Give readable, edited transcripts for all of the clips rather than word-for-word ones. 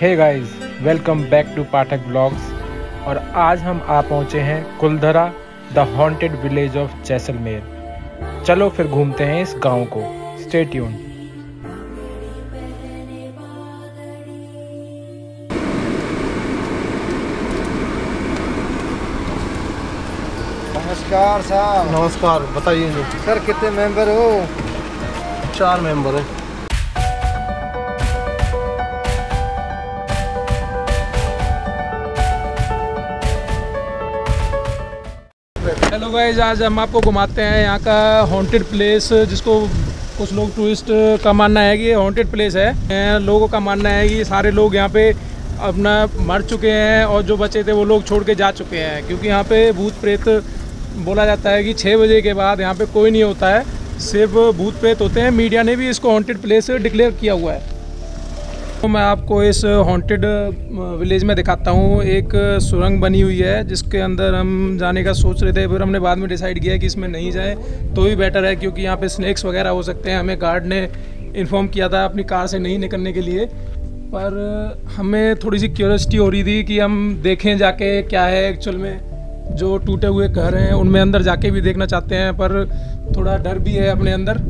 Hey guys, welcome back to Pathak blogs. और आज हम आ पहुँचे हैं Kuldhara, the haunted village of Jaisalmer. चलो फिर घूमते हैं इस गांव को, स्टे ट्यून। नमस्कार साहब। नमस्कार, बताइए जी। सर कितने मेंबर हो? 4 मेंबर हैं। हेलो गाइज, आज हम आपको घुमाते हैं यहाँ का हॉन्टेड प्लेस, जिसको कुछ लोग टूरिस्ट का मानना है कि ये हॉन्टेड प्लेस है। लोगों का मानना है कि सारे लोग यहाँ पे अपना मर चुके हैं और जो बचे थे वो लोग छोड़ के जा चुके हैं, क्योंकि यहाँ पे भूत प्रेत बोला जाता है कि 6 बजे के बाद यहाँ पे कोई नहीं होता है, सिर्फ भूत प्रेत होते हैं। मीडिया ने भी इसको हॉन्टेड प्लेस डिक्लेयर किया हुआ है। तो मैं आपको इस हॉन्टेड विलेज में दिखाता हूँ। एक सुरंग बनी हुई है जिसके अंदर हम जाने का सोच रहे थे, फिर हमने बाद में डिसाइड किया कि इसमें नहीं जाएँ तो भी बेटर है, क्योंकि यहाँ पर स्नैक्स वगैरह हो सकते हैं। हमें गार्ड ने इन्फॉर्म किया था अपनी कार से नहीं निकलने के लिए, पर हमें थोड़ी सी क्यूरियोसिटी हो रही थी कि हम देखें जाके क्या है एक्चुअल में। जो टूटे हुए घर हैं उनमें अंदर जाके भी देखना चाहते हैं, पर थोड़ा डर भी है अपने अंदर।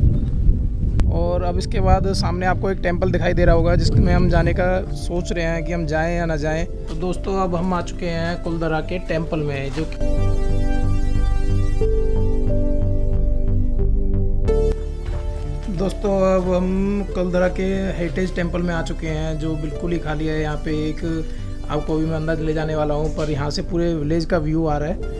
और अब इसके बाद सामने आपको एक टेंपल दिखाई दे रहा होगा, जिसमें हम जाने का सोच रहे हैं कि हम जाएं या ना जाएं। तो दोस्तों, अब हम आ चुके हैं कुलधरा के टेम्पल में, जो दोस्तों अब हम कुलधरा के हेरिटेज टेंपल में आ चुके हैं, जो बिल्कुल ही खाली है। यहाँ पे एक आपको भी मैं अंदर ले जाने वाला हूँ, पर यहाँ से पूरे विलेज का व्यू आ रहा है।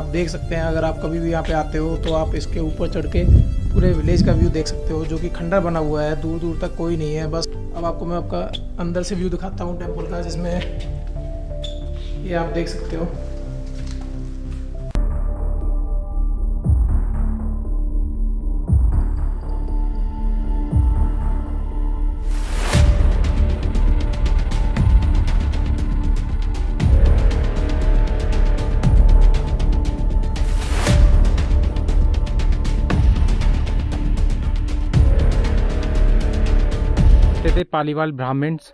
आप देख सकते हैं, अगर आप कभी भी यहाँ पे आते हो तो आप इसके ऊपर चढ़ के पूरे विलेज का व्यू देख सकते हो, जो कि खंडर बना हुआ है। दूर दूर तक कोई नहीं है। बस अब आपको मैं आपका अंदर से व्यू दिखाता हूँ टेम्पल का, जिसमें ये आप देख सकते हो। थे पालीवाल ब्राह्मण्स,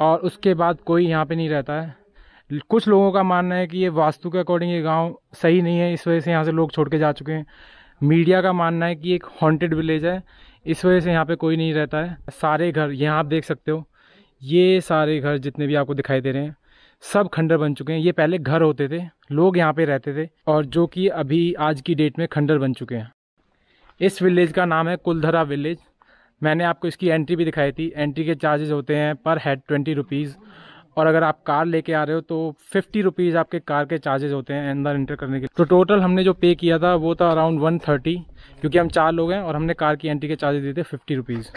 और उसके बाद कोई यहाँ पे नहीं रहता है। कुछ लोगों का मानना है कि ये वास्तु के अकॉर्डिंग ये गांव सही नहीं है, इस वजह से यहाँ से लोग छोड़ के जा चुके हैं। मीडिया का मानना है कि एक हॉन्टेड विलेज है, इस वजह से यहाँ पे कोई नहीं रहता है। सारे घर यहाँ आप देख सकते हो, ये सारे घर जितने भी आपको दिखाई दे रहे हैं सब खंडर बन चुके हैं। ये पहले घर होते थे, लोग यहाँ पे रहते थे, और जो कि अभी आज की डेट में खंडर बन चुके हैं। इस विलेज का नाम है कुलधरा विलेज। मैंने आपको इसकी एंट्री भी दिखाई थी। एंट्री के चार्जेस होते हैं पर हेड 20 रुपीज़, और अगर आप कार लेके आ रहे हो तो 50 रुपीज़ आपके कार के चार्जेस होते हैं अंदर एंटर करने के। तो टोटल हमने जो पे किया था वो था अराउंड 130, क्योंकि हम 4 लोग हैं और हमने कार की एंट्री के चार्जेस दिए थे 50 रुपीज़।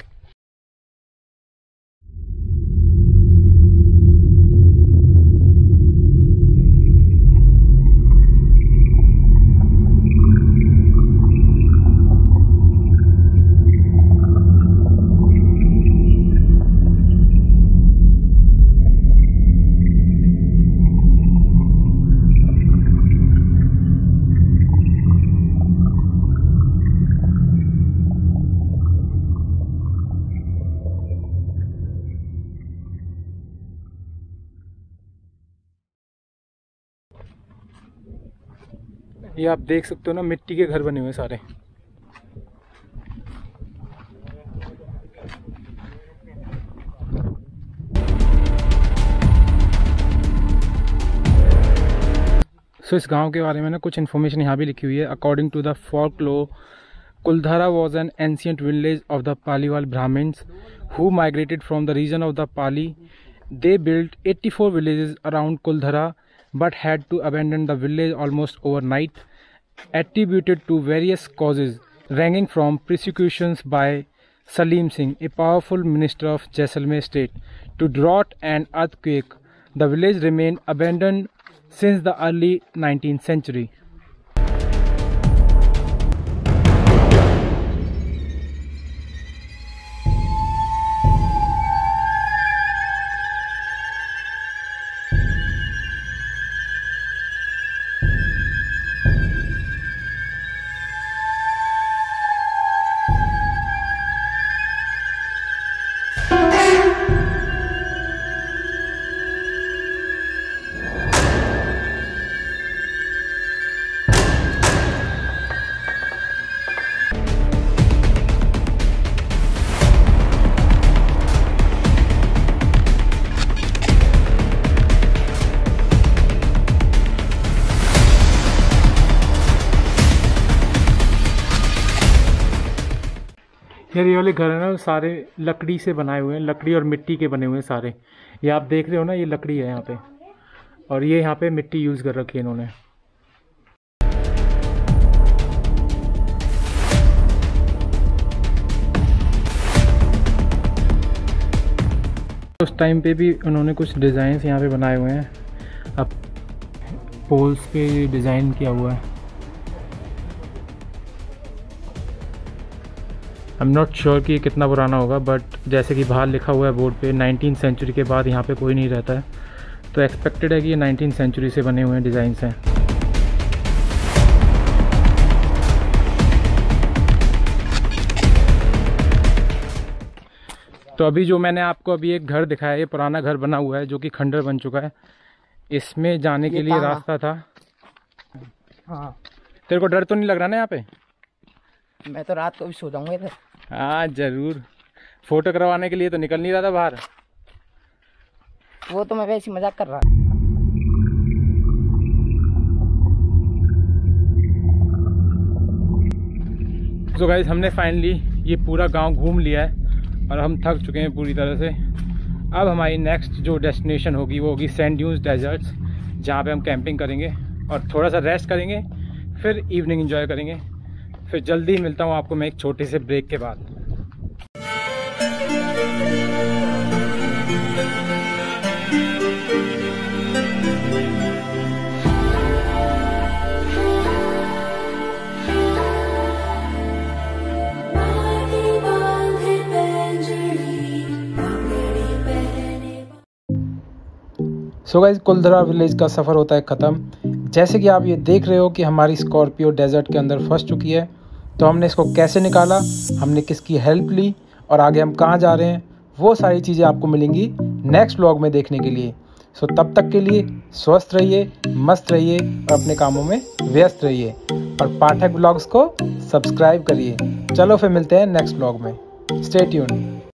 ये आप देख सकते हो ना, मिट्टी के घर बने हुए सारे। सो इस गांव के बारे में ना कुछ इन्फॉर्मेशन यहाँ भी लिखी हुई है। According to the folklore, Kuldhara was an ancient village of the Paliwal Brahmins who migrated from the region of the Pali. They built 84 villages around Kuldhara but had to abandon the village almost overnight, attributed to various causes ranging from persecutions by Salim Singh, a powerful minister of Jaisalmer state, to drought and earthquake. The village remained abandoned since the early 19th century. यार ये वाले घर है ना सारे लकड़ी से बनाए हुए हैं, लकड़ी और मिट्टी के बने हुए हैं सारे। ये आप देख रहे हो ना, ये लकड़ी है यहाँ पे, और ये यहाँ पे मिट्टी यूज़ कर रखी है इन्होंने। उस टाइम पे भी उन्होंने कुछ डिज़ाइंस यहाँ पे बनाए हुए हैं। अब पोल्स पे डिज़ाइन किया हुआ है। आई एम नॉट श्योर कि कितना पुराना होगा, बट जैसे कि बाहर लिखा हुआ है बोर्ड पे 19वीं सेंचुरी के बाद यहाँ पे कोई नहीं रहता है, तो एक्सपेक्टेड है कि ये 19वीं सेंचुरी से बने हुए हैं डिज़ाइंस हैं। तो अभी जो मैंने आपको अभी एक घर दिखाया, ये पुराना घर बना हुआ है जो कि खंडर बन चुका है। इसमें जाने के लिए रास्ता था। हाँ, तेरे को डर तो नहीं लग रहा ना यहाँ पे? मैं तो रात को भी सो जाऊंगा इधर। हाँ जरूर, फोटो करवाने के लिए तो निकल नहीं रहा था बाहर। वो तो मैं वैसे मजाक कर रहा। तो गाइस हमने फाइनली ये पूरा गांव घूम लिया है और हम थक चुके हैं पूरी तरह से। अब हमारी नेक्स्ट जो डेस्टिनेशन होगी वो होगी सैंड ड्यून्स डेजर्ट्स, जहाँ पे हम कैंपिंग करेंगे और थोड़ा सा रेस्ट करेंगे, फिर इवनिंग एंजॉय करेंगे। फिर जल्दी ही मिलता हूँ आपको मैं एक छोटे से ब्रेक के बाद। सो गाइस कुलधरा विलेज का सफ़र होता है ख़त्म। जैसे कि आप ये देख रहे हो कि हमारी स्कॉर्पियो डेजर्ट के अंदर फंस चुकी है। तो हमने इसको कैसे निकाला, हमने किसकी हेल्प ली और आगे हम कहाँ जा रहे हैं, वो सारी चीज़ें आपको मिलेंगी नेक्स्ट व्लॉग में देखने के लिए। सो तब तक के लिए स्वस्थ रहिए, मस्त रहिए और अपने कामों में व्यस्त रहिए, और पाठक ब्लॉग्स को सब्सक्राइब करिए। चलो फिर मिलते हैं नेक्स्ट व्लॉग में। Stay tuned.